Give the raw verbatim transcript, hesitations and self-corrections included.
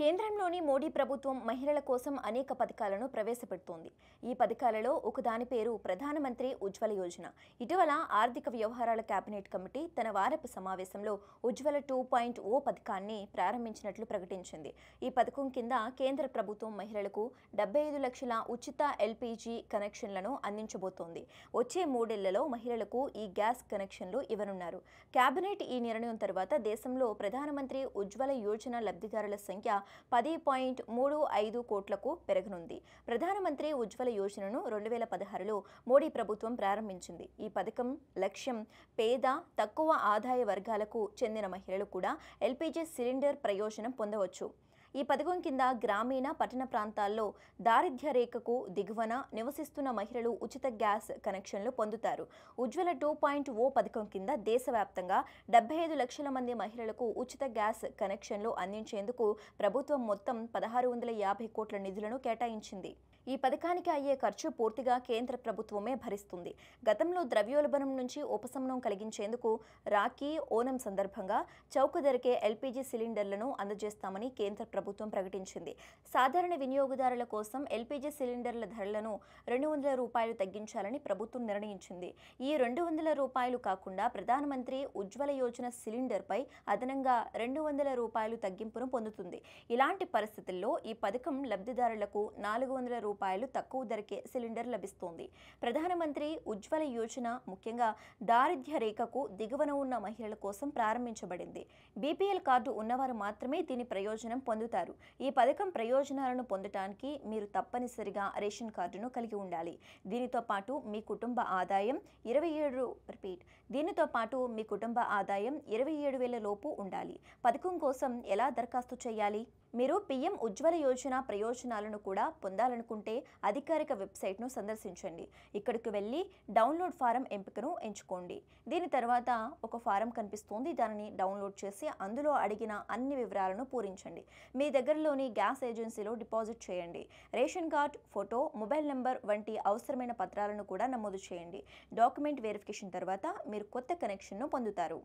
కేంద్రంలోని మోడీ ప్రభుత్వం మహిళల కోసం అనేక పథకాలను ప్రవేశపెడుతోంది. ఈ పథకాలలో ఒకదాని పేరు ప్రధాన మంత్రి ఉజ్వల యోజన. ఇటీవల ఆర్థిక వ్యవహారాల కేబినెట్ కమిటీ తన వారపు సమావేశంలో ఉజ్వల టూ పాయింట్ ఓ పథకాన్ని ప్రారంభించినట్లు ప్రకటించింది. ఈ పథకం కింద కేంద్ర ప్రభుత్వం మహిళలకు డెబ్బై ఐదు లక్షల ఉచిత ఎల్పీజీ కనెక్షన్లను అందించబోతోంది. వచ్చే మూడేళ్లలో మహిళలకు ఈ గ్యాస్ కనెక్షన్లు ఇవ్వనున్నారు. కేబినెట్ ఈ నిర్ణయం తర్వాత దేశంలో ప్రధాన మంత్రి ఉజ్వల యోజన లబ్ధిదారుల సంఖ్య పది పాయింట్ మూడు ఐదు కోట్లకు పెరగనుంది. ప్రధానమంత్రి ఉజ్వల యోజనను రెండు వేల పదహారులో మోడీ ప్రభుత్వం ప్రారంభించింది. ఈ పథకం లక్ష్యం పేద తక్కువ ఆదాయ వర్గాలకు చెందిన మహిళలు కూడా ఎల్పీజీ సిలిండర్ ప్రయోజనం పొందవచ్చు. ఈ పథకం కింద గ్రామీణ పట్టణ ప్రాంతాల్లో దారిద్ర్య రేఖకు దిగువన నివసిస్తున్న మహిళలు ఉచిత గ్యాస్ కనెక్షన్లు పొందుతారు. ఉజ్వల టూ పాయింట్ ఓ పథకం కింద దేశవ్యాప్తంగా డెబ్బై ఐదు లక్షల మంది మహిళలకు ఉచిత గ్యాస్ కనెక్షన్లు అందించేందుకు ప్రభుత్వం మొత్తం పదహారు వందల యాభై కోట్ల నిధులను కేటాయించింది. ఈ పథకానికి అయ్యే ఖర్చు పూర్తిగా కేంద్ర ప్రభుత్వమే భరిస్తుంది. గతంలో ద్రవ్యోల్బణం నుంచి ఉపశమనం కలిగించేందుకు రాఖీ ఓనం సందర్భంగా చౌక ధరకే ఎల్పీజీ సిలిండర్లను అందజేస్తామని కేంద్ర ప్రభుత్వం ప్రకటించింది. సాధారణ వినియోగదారుల కోసం ఎల్పీజీ సిలిండర్ల ధరలను రెండు వందల రూపాయలు తగ్గించాలని ప్రభుత్వం నిర్ణయించింది. ఈ రెండు వందల రూపాయలు కాకుండా ప్రధానమంత్రి ఉజ్వల యోజన సిలిండర్పై అదనంగా రెండు వందల రూపాయలు తగ్గింపును పొందుతుంది. ఇలాంటి పరిస్థితుల్లో ఈ పథకం లబ్ధిదారులకు నాలుగు వందల రూపాయలు రూపాయలు తక్కువ ధరకే సిలిండర్ లభిస్తోంది. ప్రధానమంత్రి ఉజ్వల యోజన ముఖ్యంగా దారిద్ర్య రేఖకు దిగువన ఉన్న మహిళల కోసం ప్రారంభించబడింది. బీపీఎల్ కార్డు ఉన్నవారు మాత్రమే దీని ప్రయోజనం పొందుతారు. ఈ పథకం ప్రయోజనాలను పొందటానికి మీరు తప్పనిసరిగా రేషన్ కార్డును కలిగి ఉండాలి. దీనితో పాటు మీ కుటుంబ ఆదాయం ఇరవై ఏడు రిపీట్ దీనితో పాటు మీ కుటుంబ ఆదాయం ఇరవై ఏడు వేల లోపు ఉండాలి. పథకం కోసం ఎలా దరఖాస్తు చేయాలి? మీరు పీఎం ఉజ్వల యోజన ప్రయోజనాలను కూడా పొందాలనుకుంటే అధికారిక వెబ్సైట్ను సందర్శించండి. ఇక్కడికి వెళ్ళి డౌన్లోడ్ ఫారం ఎంపికను ఎంచుకోండి. దీని తర్వాత ఒక ఫారం కనిపిస్తుంది. దానిని డౌన్లోడ్ చేసి అందులో అడిగిన అన్ని వివరాలను పూరించండి. మీ దగ్గరలోని గ్యాస్ ఏజెన్సీలో డిపాజిట్ చేయండి. Ration card, photo, mobile number వంటి అవసరమైన పత్రాలను కూడా నమోదు చేయండి. డాక్యుమెంట్ వెరిఫికేషన్ తర్వాత మీరు కొత్త కనెక్షన్ను పొందుతారు.